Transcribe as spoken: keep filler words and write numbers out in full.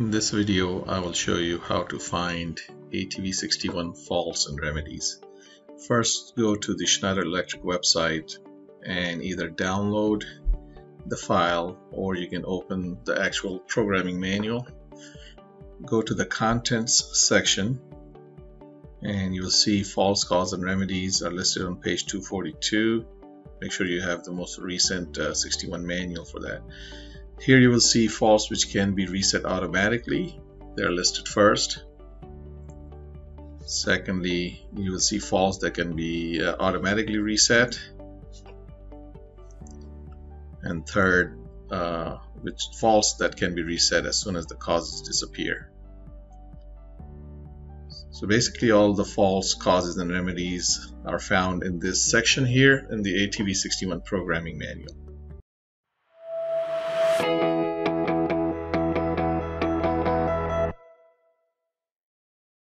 In this video, I will show you how to find A T V sixty-one faults and remedies. First, go to the Schneider Electric website and either download the file or you can open the actual programming manual. Go to the contents section and you will see faults, causes, and remedies are listed on page two forty-two. Make sure you have the most recent uh, sixty-one manual for that. Here you will see faults which can be reset automatically. They are listed first. Secondly, you will see faults that can be uh, automatically reset. And third, uh, which faults that can be reset as soon as the causes disappear. So basically all the faults, causes, and remedies are found in this section here in the A T V sixty-one programming manual.